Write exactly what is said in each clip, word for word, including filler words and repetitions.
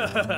Huh?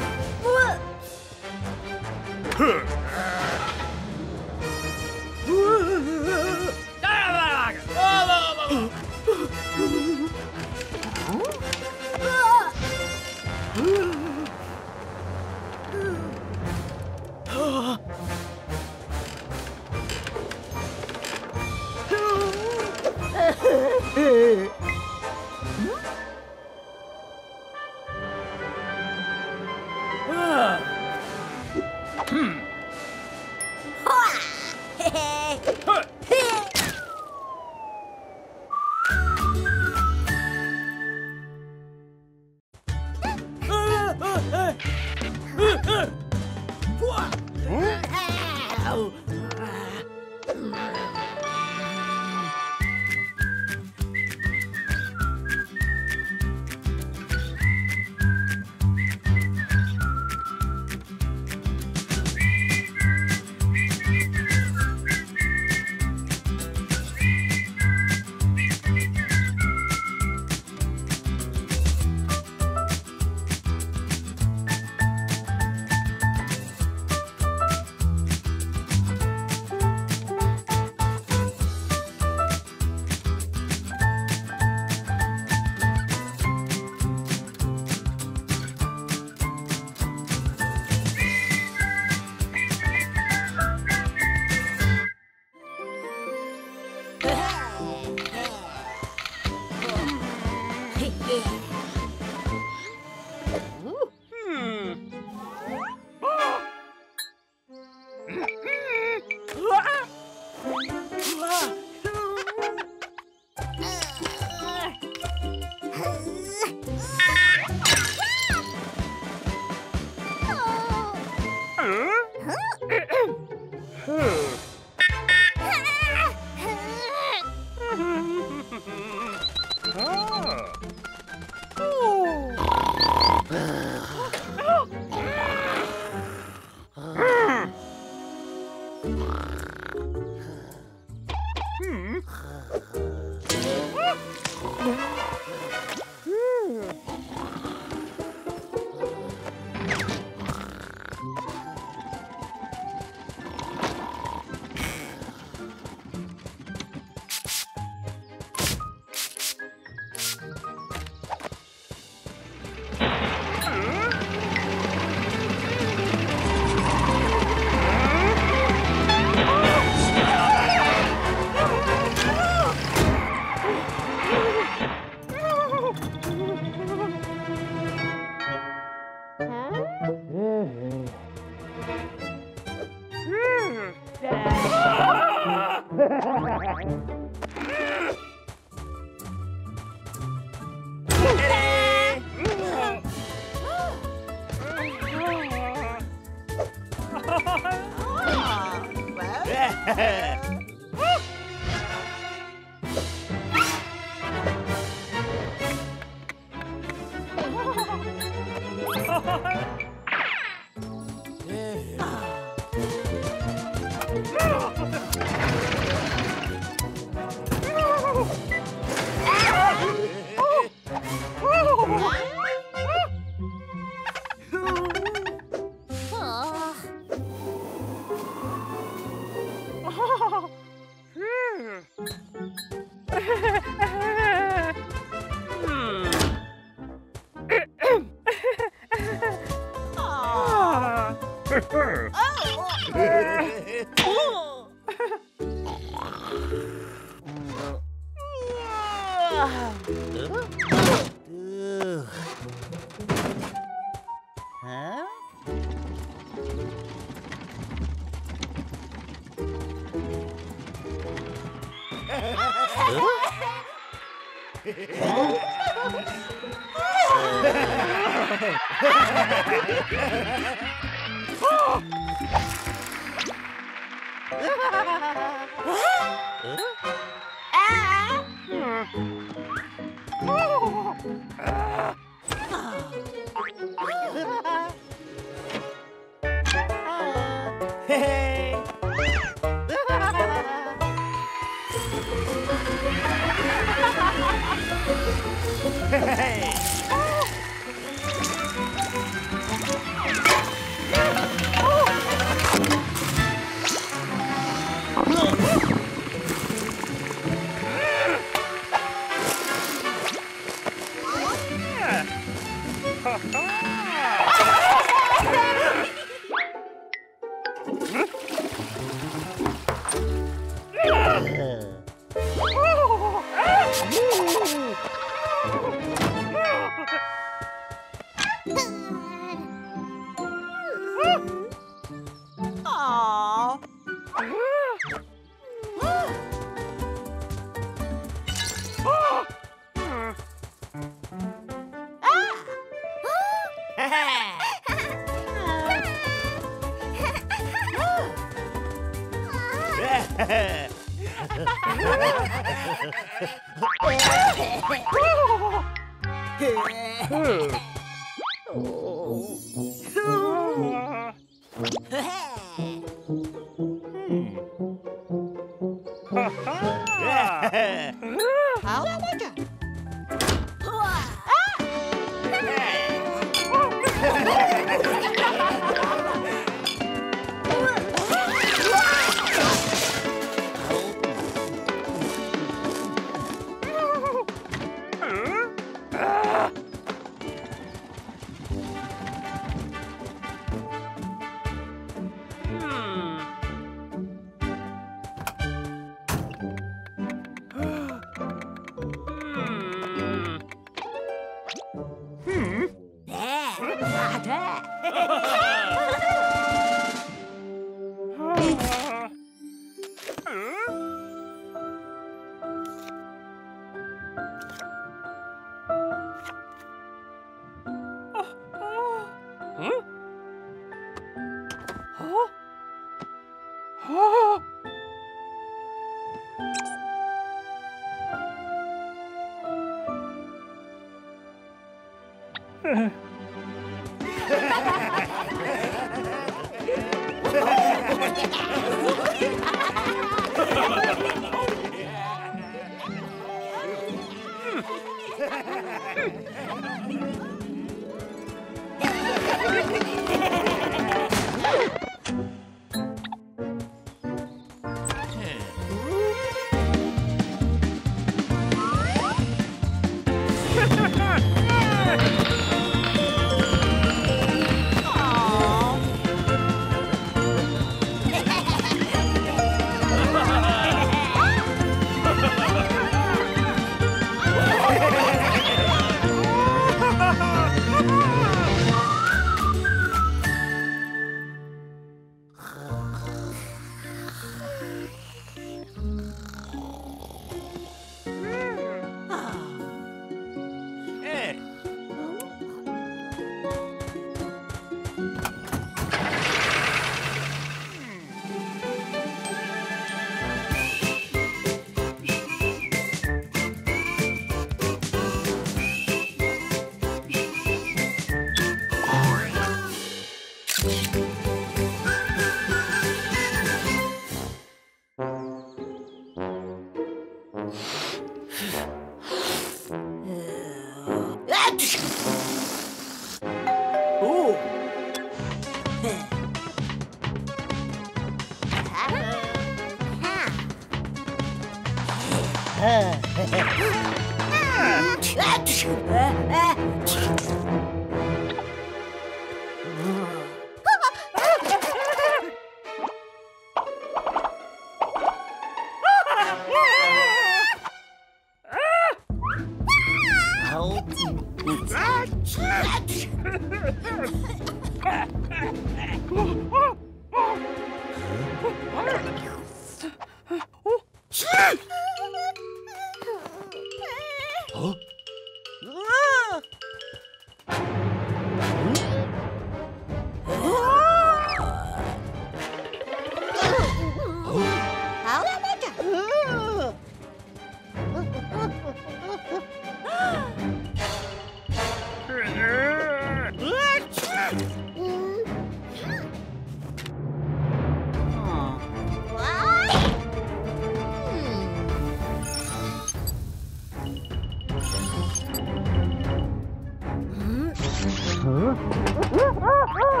Huh? Huh? Huh?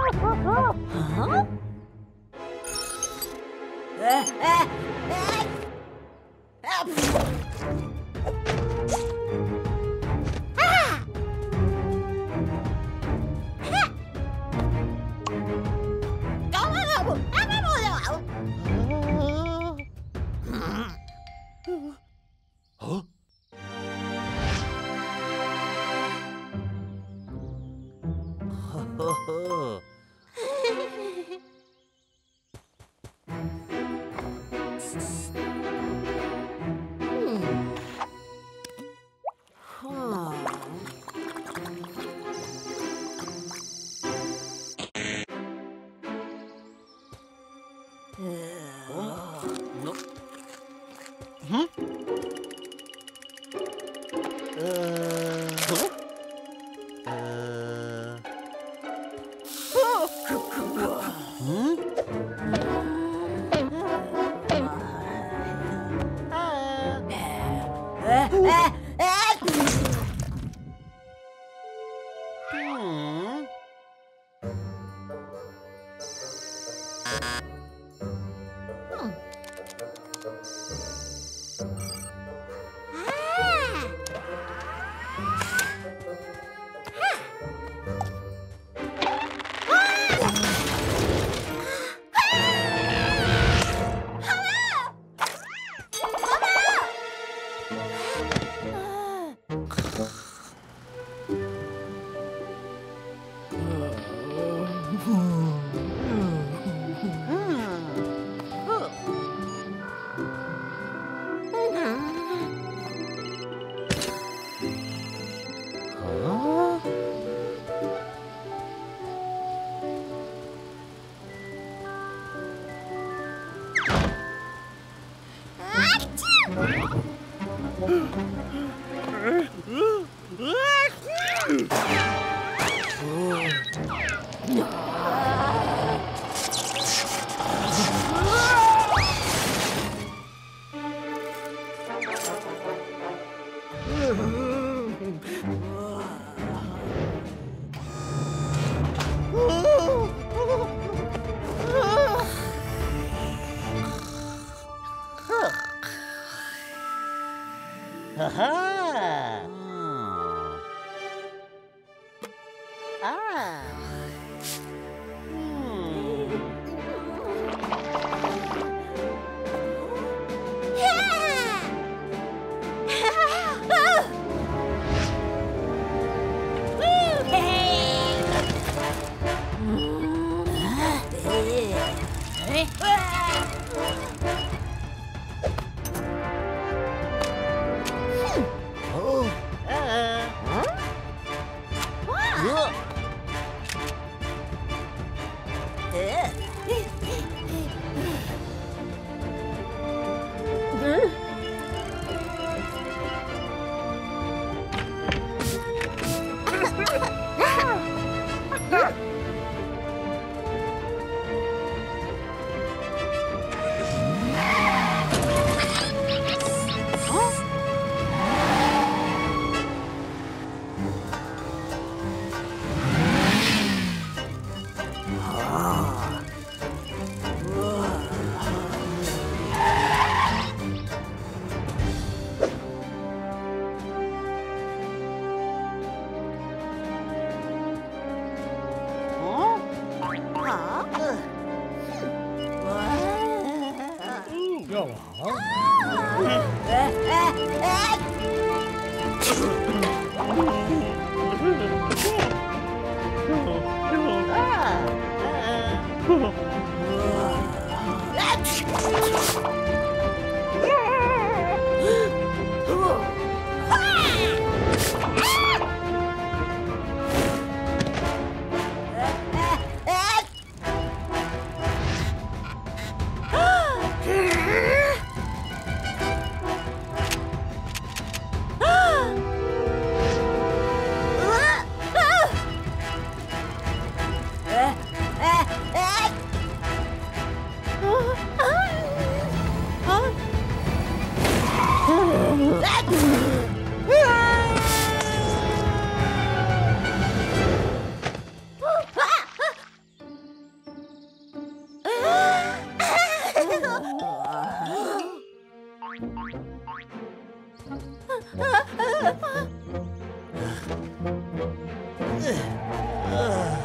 Oh. Ugh.